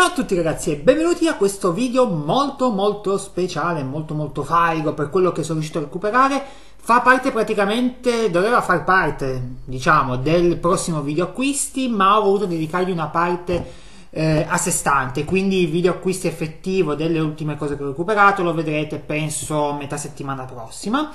Ciao a tutti ragazzi e benvenuti a questo video molto speciale, molto figo per quello che sono riuscito a recuperare. Fa parte praticamente, doveva far parte diciamo del prossimo video acquisti, ma ho voluto dedicargli una parte a sé stante, quindi il video acquisti effettivo delle ultime cose che ho recuperato lo vedrete penso metà settimana prossima,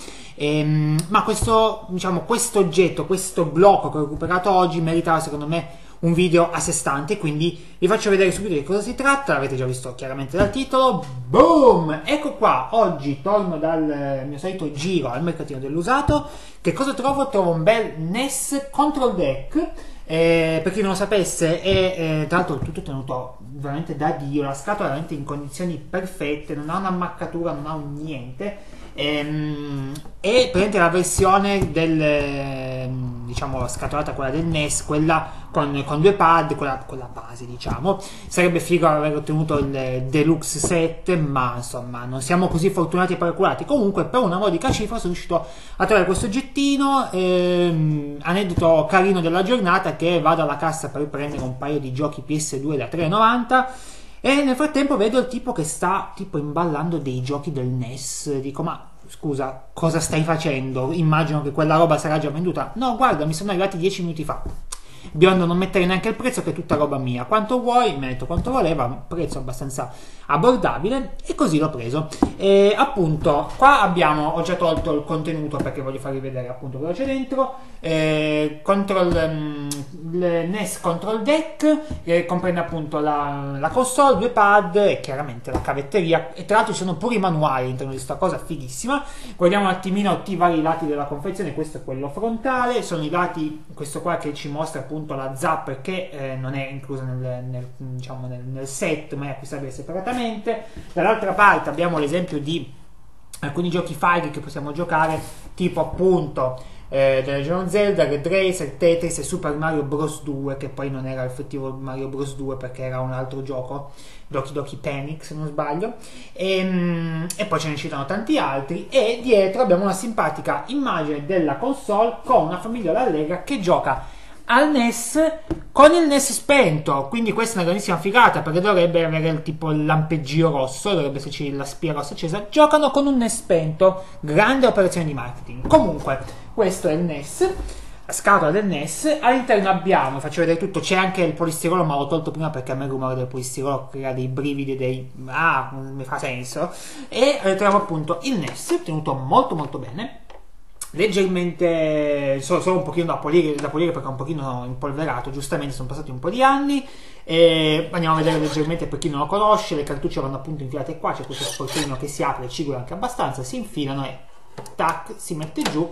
ma questo diciamo questo oggetto, questo blocco che ho recuperato oggi meritava secondo me un video a sé stante, quindi vi faccio vedere subito di cosa si tratta. L'avete già visto chiaramente dal titolo. Boom! Ecco qua, oggi torno dal mio solito giro al mercatino dell'usato. Che cosa trovo? Trovo un bel NES Control Deck, per chi non lo sapesse è tra l'altro tutto tenuto veramente da Dio, la scatola è veramente in condizioni perfette, non ha un'ammaccatura, non ha un niente, e prende la versione del diciamo scatolata quella del NES, quella con due pad, quella base diciamo. Sarebbe figo aver ottenuto il deluxe set, ma insomma non siamo così fortunati e paraculati. Comunque per una modica cifra sono riuscito a trovare questo oggettino, aneddoto carino della giornata, che vado alla cassa per prendere un paio di giochi PS2 da 3,90 e nel frattempo vedo il tipo che sta tipo imballando dei giochi del NES. Dico, ma scusa, cosa stai facendo? Immagino che quella roba sarà già venduta. No, guarda, mi sono arrivati 10 minuti fa. Biondo, non mettere neanche il prezzo che è tutta roba mia. Quanto vuoi? Metto quanto voleva, prezzo abbastanza abbordabile, e così l'ho preso. E appunto qua abbiamo, ho già tolto il contenuto perché voglio farvi vedere appunto cosa c'è dentro. Il NES Control Deck, comprende appunto la console, due pad e chiaramente la cavetteria, e tra l'altro ci sono pure i manuali all'interno di questa cosa fighissima. Guardiamo un attimino i vari lati della confezione. Questo è quello frontale, sono i lati, questo qua che ci mostra appunto la zappa che non è inclusa diciamo nel set, ma è acquistabile separatamente. Dall'altra parte abbiamo l'esempio di alcuni giochi fighi che possiamo giocare, tipo appunto della Legend of Zelda, Red Racer, Tetris e Super Mario Bros 2, che poi non era effettivo Mario Bros 2 perché era un altro gioco, Doki Doki Panic se non sbaglio, e poi ce ne citano tanti altri. E dietro abbiamo una simpatica immagine della console con una famiglia allegra che gioca al NES con il NES spento, quindi questa è una grandissima figata perché dovrebbe avere tipo il lampeggio rosso, dovrebbe esserci la spia rossa accesa. Giocano con un NES spento, grande operazione di marketing. Comunque questo è il NES, la scatola del NES. All'interno abbiamo, faccio vedere tutto, c'è anche il polistirolo, ma l'ho tolto prima perché a me il rumore del polistirolo crea dei brividi, mi fa senso. E ritroviamo appunto il NES tenuto molto bene, leggermente solo un pochino da pulire perché è un pochino impolverato, giustamente sono passati un po' di anni. Andiamo a vedere leggermente per chi non lo conosce. Le cartucce vanno appunto infilate qua, c'è questo sportellino che si apre, cigula anche abbastanza, si infilano e tac, si mette giù,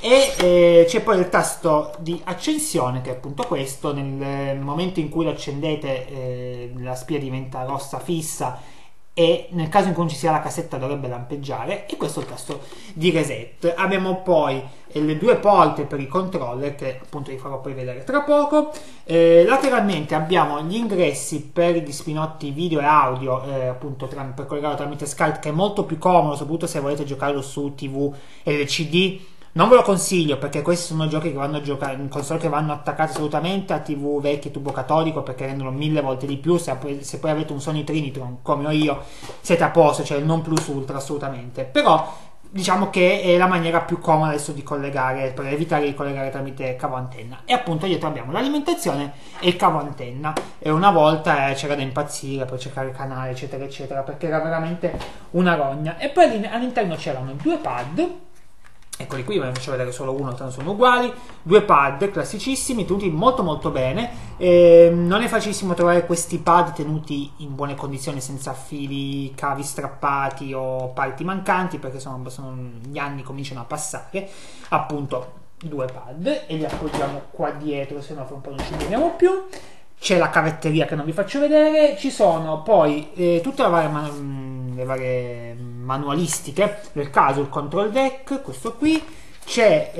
e c'è poi il tasto di accensione che è appunto questo. Nel momento in cui lo accendete la spia diventa rossa fissa, e nel caso in cui non ci sia la cassetta dovrebbe lampeggiare, e questo è il tasto di reset. Abbiamo poi le due porte per i controller che appunto vi farò poi vedere tra poco. Lateralmente abbiamo gli ingressi per gli spinotti video e audio, appunto per collegarlo tramite SCART, che è molto più comodo soprattutto se volete giocarlo su TV LCD. Non ve lo consiglio perché questi sono giochi che vanno a giocare in console, che vanno attaccati assolutamente a TV vecchi, tubo catodico, perché rendono 1000 volte di più. Se poi avete un Sony Trinitron come ho io siete a posto, cioè il non plus ultra assolutamente. Però diciamo che è la maniera più comoda adesso di collegare, per evitare di collegare tramite cavo antenna. E appunto dietro abbiamo l'alimentazione e il cavo antenna, e una volta c'era da impazzire per cercare il canale eccetera eccetera perché era veramente una rogna. E poi all'interno c'erano due pad. Eccoli qui, ve ne faccio vedere solo uno, tanto sono uguali. Due pad classicissimi, tenuti molto bene. Non è facilissimo trovare questi pad tenuti in buone condizioni, senza fili, cavi strappati o parti mancanti, perché gli anni cominciano a passare. Appunto, due pad, e li appoggiamo qua dietro, se no fra un po' non ci vediamo più. C'è la cavetteria che non vi faccio vedere. Ci sono poi tutte le varie manualistiche nel caso, il control deck, questo qui. C'è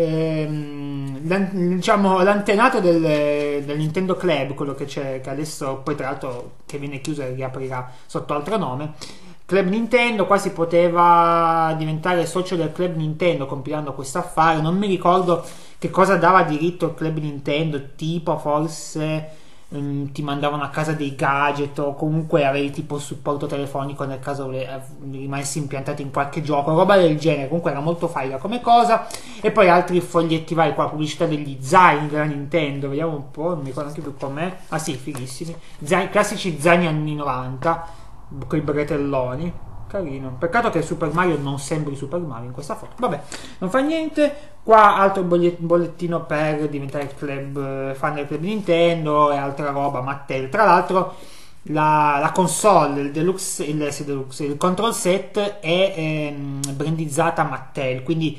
diciamo l'antenato del Nintendo Club, quello che c'è, che adesso poi tra l'altro che viene chiuso e riaprirà sotto altro nome, Club Nintendo. Qua si poteva diventare socio del Club Nintendo compilando questo affare. Non mi ricordo che cosa dava diritto il Club Nintendo, tipo forse ti mandavano a casa dei gadget, o comunque avevi tipo supporto telefonico nel caso rimanessi impiantato in qualche gioco, roba del genere. Comunque era molto figa come cosa. E poi altri foglietti vari qua, pubblicità degli zaini della Nintendo, vediamo un po', non mi ricordo anche più com'è. Ah sì, fighissimi zaini, classici zaini anni 90 con i bretelloni, carino. Peccato che Super Mario non sembri Super Mario in questa foto, vabbè, non fa niente. Qua altro bollettino per diventare club, fan del Club Nintendo e altra roba Mattel. Tra l'altro la console, il control set è brandizzata Mattel, quindi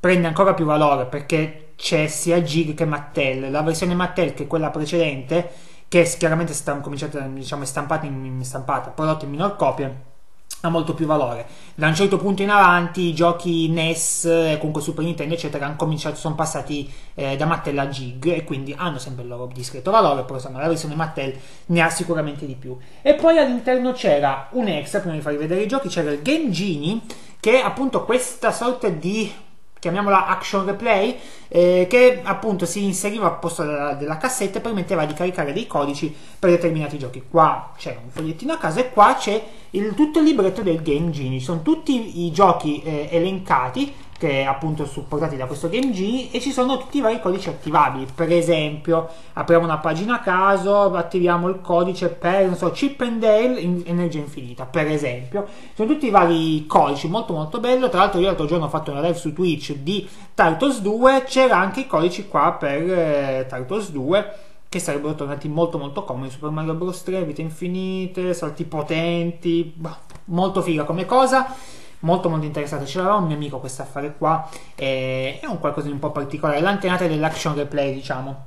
prende ancora più valore perché c'è sia Jig che Mattel. La versione Mattel, che è quella precedente, che chiaramente diciamo, è stampata, prodotta in minor copia, ha molto più valore. Da un certo punto in avanti i giochi NES, comunque Super Nintendo eccetera, sono passati da Mattel a Jig, e quindi hanno sempre il loro discreto valore, però insomma la versione Mattel ne ha sicuramente di più. E poi all'interno c'era un extra, prima di farvi vedere i giochi, c'era il Game Genie, che è appunto questa sorta di, chiamiamola Action Replay, che appunto si inseriva al posto della cassetta e permetteva di caricare dei codici per determinati giochi. Qua c'era un fogliettino a caso e qua c'è tutto il libretto del Game Genie. Sono tutti i giochi elencati, che appunto supportati da questo Game Genie, e ci sono tutti i vari codici attivabili. Per esempio, apriamo una pagina a caso, attiviamo il codice per, non so, Chip and Dale energia infinita, per esempio. Sono tutti i vari codici, molto molto bello. Tra l'altro io l'altro giorno ho fatto una live su Twitch di Tartos 2, c'era anche i codici qua per Tartos 2, che sarebbero tornati molto molto comodi. Super Mario Bros 3, vite infinite, salti potenti, molto figa come cosa. Molto molto interessante, ce l'aveva un mio amico questo affare qua, è un qualcosa di un po' particolare, l'antenata dell'Action Replay, diciamo.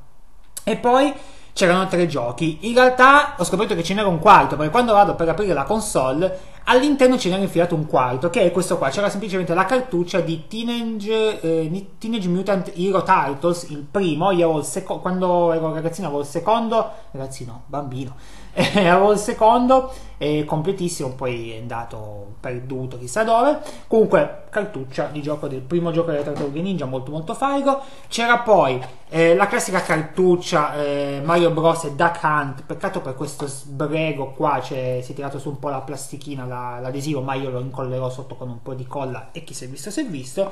E poi c'erano 3 giochi, in realtà ho scoperto che ce n'era un quarto, perché quando vado per aprire la console, all'interno ce n'era infilato un quarto, che è questo qua. C'era semplicemente la cartuccia di Teenage Mutant Hero Turtles, il primo. Io quando ero ragazzino avevo il secondo, bambino, avevo il secondo, completissimo, poi è andato perduto chissà dove. Comunque cartuccia di gioco del primo gioco delle Tartarughe Ninja, molto molto figo. C'era poi la classica cartuccia Mario Bros e Duck Hunt. Peccato per questo sbrego qua, si è tirato su un po' la plastichina, l'adesivo, ma io lo incollerò sotto con un po' di colla e chi si è visto si è visto.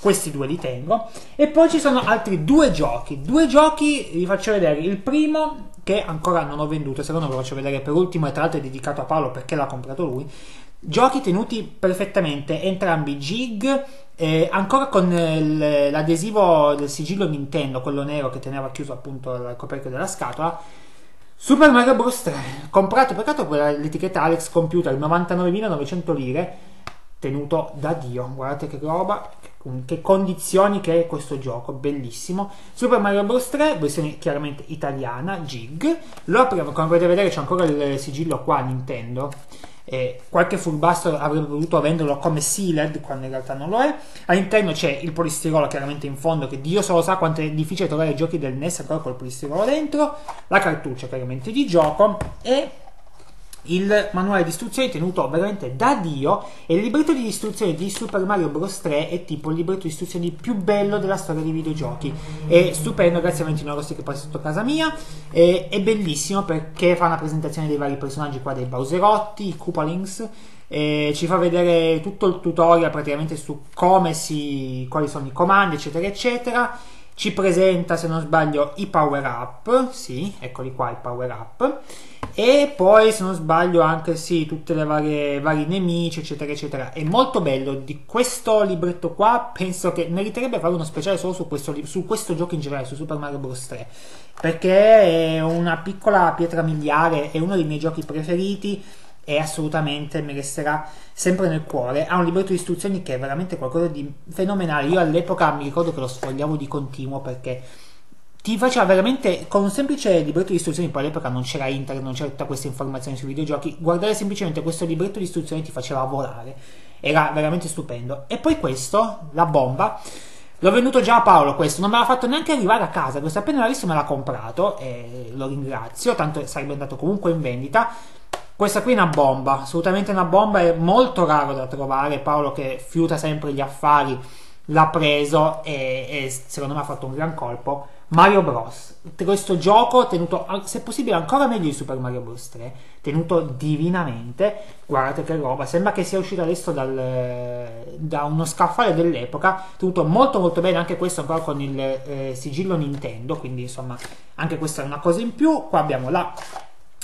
Questi due li tengo. E poi ci sono altri 2 giochi. 2 giochi, vi faccio vedere. Il primo, che ancora non ho venduto, secondo me lo faccio vedere per ultimo, e tra l'altro è dedicato a Paolo perché l'ha comprato lui. Giochi tenuti perfettamente, entrambi Jig, ancora con l'adesivo del sigillo Nintendo, quello nero che teneva chiuso appunto il coperchio della scatola. Super Mario Bros 3, comprato, peccato per l'etichetta Alex Computer, 99.900 lire, tenuto da Dio. Guardate che roba, che condizioni che è questo gioco, bellissimo. Super Mario Bros 3, versione chiaramente italiana, Jig. Lo apriamo, come potete vedere c'è ancora il sigillo qua Nintendo. Qualche furbastro avrebbe potuto venderlo come sealed, quando in realtà non lo è. All'interno c'è il polistirolo chiaramente in fondo, che Dio solo sa quanto è difficile trovare i giochi del NES ancora col polistirolo dentro. La cartuccia chiaramente di gioco e il manuale di istruzioni tenuto veramente da Dio. E il libretto di istruzioni di Super Mario Bros 3 è tipo il libretto di istruzioni più bello della storia dei videogiochi, è stupendo, grazie a €29 che passa sotto casa mia. È bellissimo perché fa una presentazione dei vari personaggi qua, dei Bowserotti, i Koopalings, ci fa vedere tutto il tutorial praticamente su quali sono i comandi eccetera eccetera. Ci presenta, se non sbaglio, i power up, sì, eccoli qua i power up, e poi se non sbaglio anche sì tutte le vari nemici eccetera eccetera. È molto bello. Di questo libretto qua penso che meriterebbe fare uno speciale solo su questo gioco in generale, su Super Mario Bros 3, perché è una piccola pietra miliare, è uno dei miei giochi preferiti e assolutamente mi resterà sempre nel cuore. Ha un libretto di istruzioni che è veramente qualcosa di fenomenale. Io all'epoca mi ricordo che lo sfogliavo di continuo perché ti faceva veramente, con un semplice libretto di istruzioni, poi all'epoca non c'era internet, non c'era tutta questa informazione sui videogiochi, guardare semplicemente questo libretto di istruzioni ti faceva volare, era veramente stupendo. E poi questo, la bomba, l'ho venduto già a Paolo, questo non me l'ha fatto neanche arrivare a casa, questo appena l'ha visto me l'ha comprato e lo ringrazio, tanto sarebbe andato comunque in vendita. Questa qui è una bomba, assolutamente una bomba, è molto raro da trovare. Paolo, che fiuta sempre gli affari, l'ha preso e secondo me ha fatto un gran colpo. Mario Bros. Questo gioco tenuto, se possibile, ancora meglio di Super Mario Bros 3, tenuto divinamente. Guardate che roba, sembra che sia uscito adesso da uno scaffale dell'epoca, tenuto molto molto bene, anche questo ancora con il sigillo Nintendo, quindi insomma anche questa è una cosa in più. Qua abbiamo la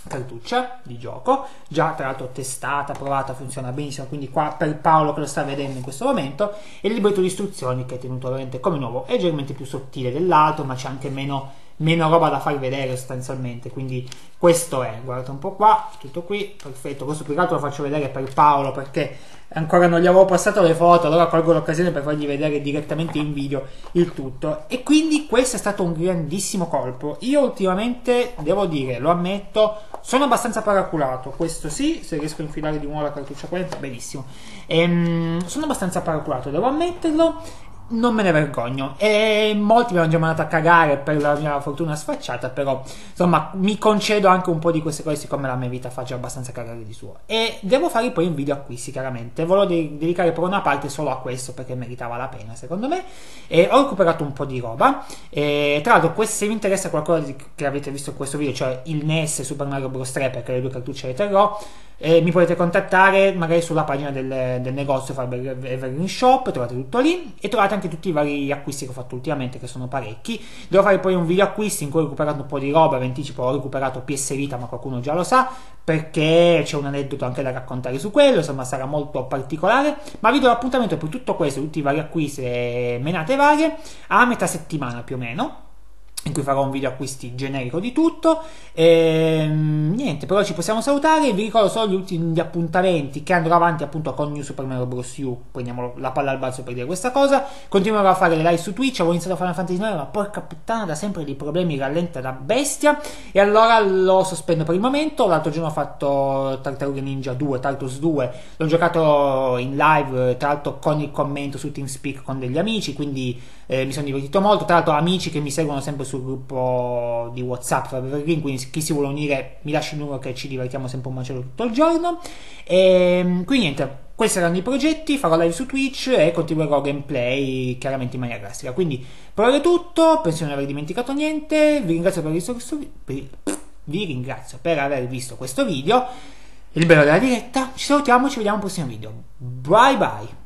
cartuccia di gioco, già tra l'altro testata, provata, funziona benissimo, quindi qua per Paolo che lo sta vedendo in questo momento, e il libretto di istruzioni che è tenuto veramente come nuovo, è leggermente più sottile dell'altro, ma c'è anche meno roba da far vedere sostanzialmente, quindi questo è, guardate un po' qua, tutto qui, perfetto. Questo più che altro lo faccio vedere per Paolo perché ancora non gli avevo passato le foto, allora colgo l'occasione per fargli vedere direttamente in video il tutto. E quindi questo è stato un grandissimo colpo. Io ultimamente, devo dire, lo ammetto, sono abbastanza paraculato, questo sì, se riesco a infilare di nuovo la cartuccia 40, benissimo. Sono abbastanza paraculato, devo ammetterlo. Non me ne vergogno, e molti mi hanno già mandato a cagare per la mia fortuna sfacciata, però insomma mi concedo anche un po' di queste cose, siccome la mia vita fa già abbastanza cagare di suo. E devo fare poi un video acquisti, chiaramente volevo dedicare per una parte solo a questo perché meritava la pena secondo me, e ho recuperato un po' di roba, e tra l'altro se vi interessa qualcosa che avete visto in questo video, cioè il NES e Super Mario Bros 3, perché le due cartucce le terrò, mi potete contattare magari sulla pagina del negozio Faber Evergreen Shop, trovate tutto lì e trovate anche tutti i vari acquisti che ho fatto ultimamente, che sono parecchi. Devo fare poi un video acquisti in cui ho recuperato un po' di roba, vi anticipo, ho recuperato PS Vita, ma qualcuno già lo sa perché c'è un aneddoto anche da raccontare su quello, insomma sarà molto particolare, ma vi do l'appuntamento per tutto questo, tutti i vari acquisti e menate varie a metà settimana più o meno, in cui farò un video acquisti generico di tutto. Niente, però ci possiamo salutare, vi ricordo solo gli ultimi appuntamenti che andrò avanti appunto con New Super Mario Bros U, prendiamo la palla al balzo per dire questa cosa, continuerò a fare le live su Twitch, avevo iniziato a fare una Fantasy 9 ma porca puttana da sempre dei problemi, rallenta da bestia, e allora lo sospendo per il momento. L'altro giorno ho fatto Tartarughe Ninja 2, Tartos 2, l'ho giocato in live tra l'altro con il commento su TeamSpeak con degli amici, quindi mi sono divertito molto, tra l'altro amici che mi seguono sempre sul gruppo di WhatsApp Faber Evergreen, quindi chi si vuole unire mi lascia il numero che ci divertiamo sempre un macello tutto il giorno. E quindi niente, questi erano i progetti, farò live su Twitch e continuerò gameplay chiaramente in maniera classica, quindi provare tutto, penso di non aver dimenticato niente. Vi ringrazio per aver visto questo video, il bello della diretta, ci salutiamo, ci vediamo al prossimo video, bye bye.